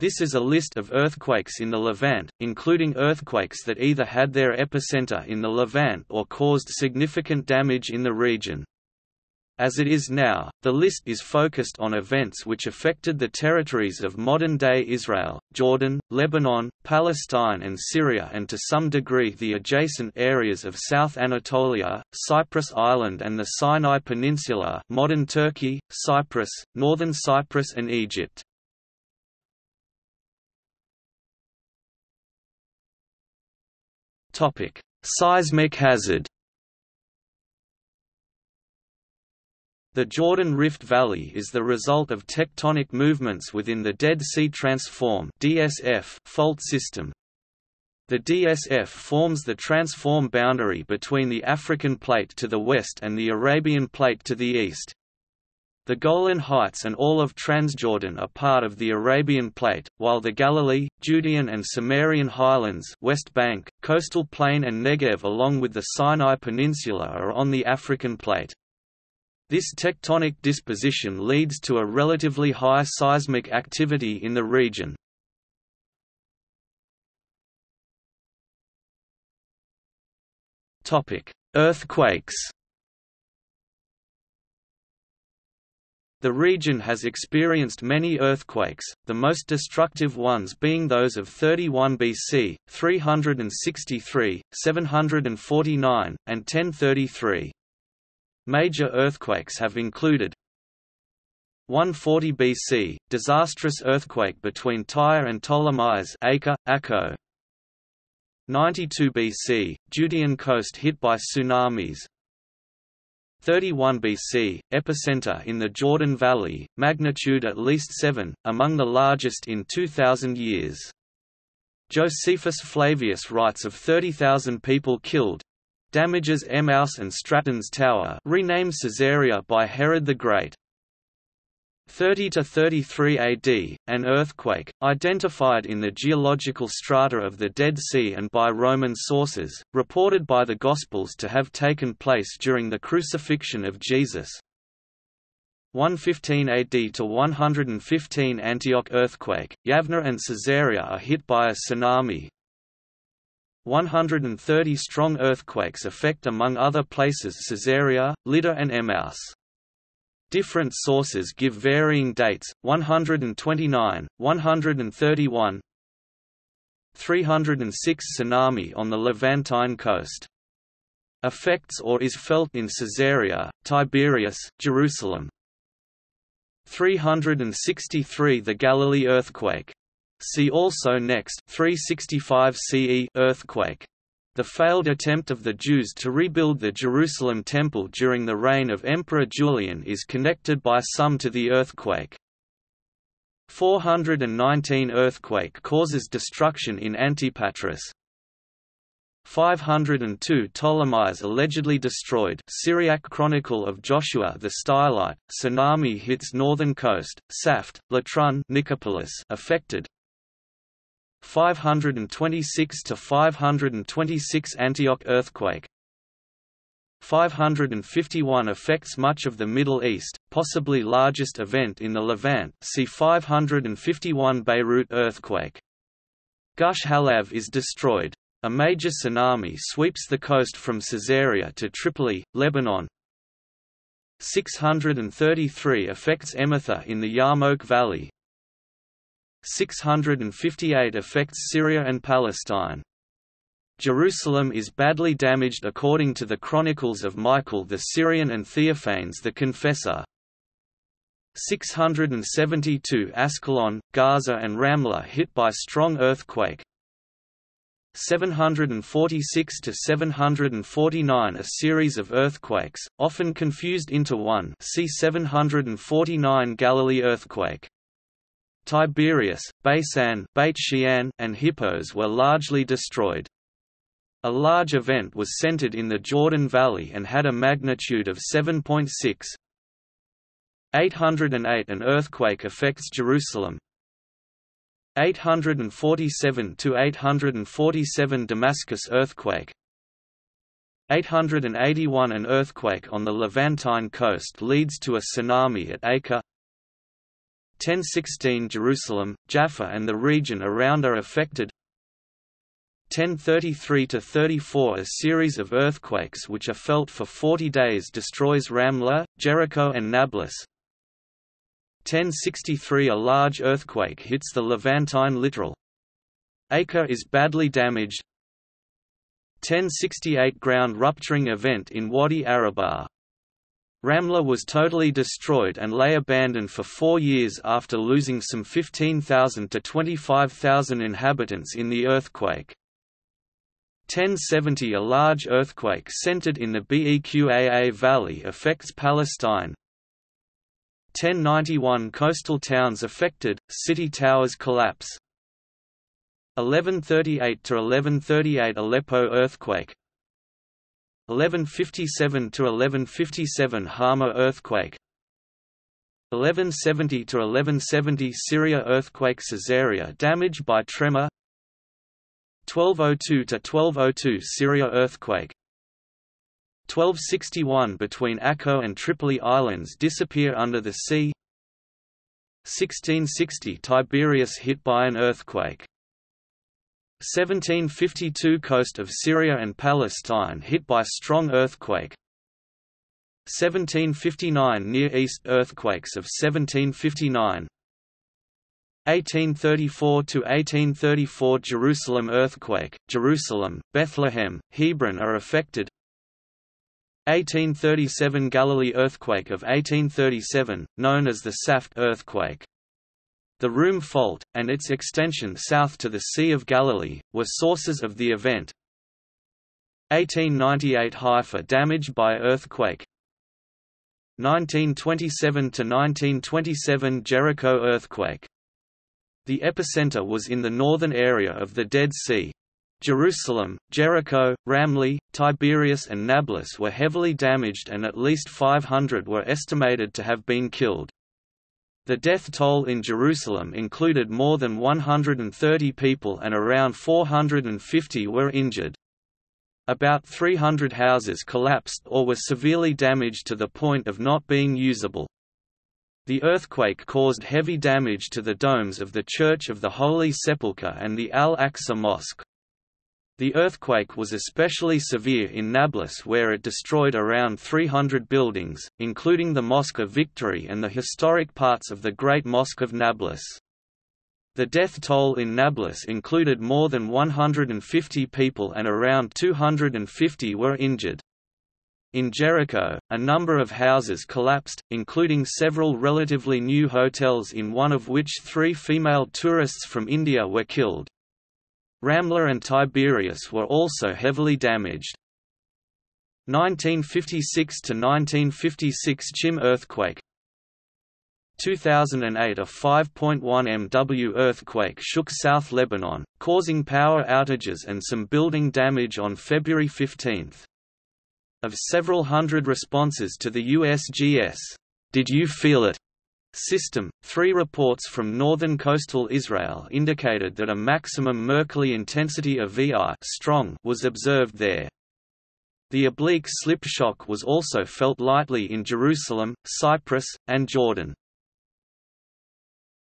This is a list of earthquakes in the Levant, including earthquakes that either had their epicenter in the Levant or caused significant damage in the region. As it is now, the list is focused on events which affected the territories of modern-day Israel, Jordan, Lebanon, Palestine and Syria, and to some degree the adjacent areas of South Anatolia, Cyprus Island and the Sinai Peninsula, modern Turkey, Cyprus, northern Cyprus and Egypt. Topic: Seismic hazard. The Jordan Rift Valley is the result of tectonic movements within the Dead Sea Transform (DSF) fault system. The DSF forms the transform boundary between the African Plate to the west and the Arabian Plate to the east. The Golan Heights and all of Transjordan are part of the Arabian Plate, while the Galilee, Judean and Samarian Highlands, West Bank, coastal plain and Negev along with the Sinai Peninsula are on the African Plate. This tectonic disposition leads to a relatively high seismic activity in the region. Topic: Earthquakes. The region has experienced many earthquakes, the most destructive ones being those of 31 BC, 363, 749, and 1033. Major earthquakes have included 140 BC – disastrous earthquake between Tyre and Ptolemais, Acre, Acre. 92 BC – Judean coast hit by tsunamis. 31 BC – epicenter in the Jordan Valley, magnitude at least 7, among the largest in 2,000 years. Josephus Flavius writes of 30,000 people killed. Damages Emmaus and Stratton's Tower, renamed Caesarea by Herod the Great. 30–33 AD, an earthquake, identified in the geological strata of the Dead Sea and by Roman sources, reported by the Gospels to have taken place during the crucifixion of Jesus. 115 AD to 115 Antioch earthquake, Yavne and Caesarea are hit by a tsunami. 130 strong earthquakes affect among other places Caesarea, Lydda and Emmaus. Different sources give varying dates, 129, 131, 306 tsunami on the Levantine coast. Affects or is felt in Caesarea, Tiberias, Jerusalem. 363 the Galilee earthquake. See also next 365 CE earthquake. The failed attempt of the Jews to rebuild the Jerusalem temple during the reign of Emperor Julian is connected by some to the earthquake. 419 earthquake causes destruction in Antipatris. 502 Ptolemais allegedly destroyed. Syriac Chronicle of Joshua the Stylite. Tsunami hits northern coast. Saft, Latrun, Nicopolis affected. 526 to 526 Antioch earthquake. 551 affects much of the Middle East, possibly largest event in the Levant. See 551 Beirut earthquake. Gush Halav is destroyed. A major tsunami sweeps the coast from Caesarea to Tripoli, Lebanon. 633 affects Emetha in the Yarmouk Valley. 658 affects Syria and Palestine. Jerusalem is badly damaged according to the chronicles of Michael the Syrian and Theophanes the Confessor. 672 Ascalon, Gaza and Ramla hit by strong earthquake. 746 to 749 a series of earthquakes, often confused into one. See 749 Galilee earthquake. Tiberias, Baisan, Beit Shean, and Hippos were largely destroyed. A large event was centered in the Jordan Valley and had a magnitude of 7.6. 808 an earthquake affects Jerusalem. 847 to 847 Damascus earthquake. 881 an earthquake on the Levantine coast leads to a tsunami at Acre. 1016 Jerusalem, Jaffa and the region around are affected. 1033–34 A series of earthquakes which are felt for 40 days destroys Ramla, Jericho and Nablus. 1063 A large earthquake hits the Levantine littoral. Acre is badly damaged. 1068 Ground rupturing event in Wadi Arabah. Ramla was totally destroyed and lay abandoned for 4 years after losing some 15,000 to 25,000 inhabitants in the earthquake. 1070 A large earthquake centered in the Beqaa Valley affects Palestine. 1091 Coastal towns affected, city towers collapse. 1138–1138 Aleppo earthquake. 1157–1157 Hama earthquake. 1170–1170 Syria earthquake, Caesarea damaged by tremor. 1202–1202 Syria earthquake. 1261 Between Akko and Tripoli islands disappear under the sea. 1660 Tiberias hit by an earthquake. 1752 Coast of Syria and Palestine hit by strong earthquake. 1759 Near East earthquakes of 1759. 1834–1834 Jerusalem earthquake, Jerusalem, Bethlehem, Hebron are affected. 1837 Galilee earthquake of 1837, known as the Saft earthquake. The Rum Fault, and its extension south to the Sea of Galilee, were sources of the event. 1898 Haifa damaged by earthquake. 1927–1927 Jericho earthquake. The epicenter was in the northern area of the Dead Sea. Jerusalem, Jericho, Ramla, Tiberias and Nablus were heavily damaged and at least 500 were estimated to have been killed. The death toll in Jerusalem included more than 130 people and around 450 were injured. About 300 houses collapsed or were severely damaged to the point of not being usable. The earthquake caused heavy damage to the domes of the Church of the Holy Sepulchre and the Al-Aqsa Mosque. The earthquake was especially severe in Nablus, where it destroyed around 300 buildings, including the Mosque of Victory and the historic parts of the Great Mosque of Nablus. The death toll in Nablus included more than 150 people and around 250 were injured. In Jericho, a number of houses collapsed, including several relatively new hotels, in one of which 3 female tourists from India were killed. Ramla and Tiberias were also heavily damaged. 1956–1956 Chim earthquake. 2008 A 5.1 MW earthquake shook South Lebanon, causing power outages and some building damage on February 15. Of several hundred responses to the USGS, "Did you feel it?" system, 3 reports from northern coastal Israel indicated that a maximum Mercalli intensity of VI strong was observed there. The oblique slip shock was also felt lightly in Jerusalem, Cyprus, and Jordan.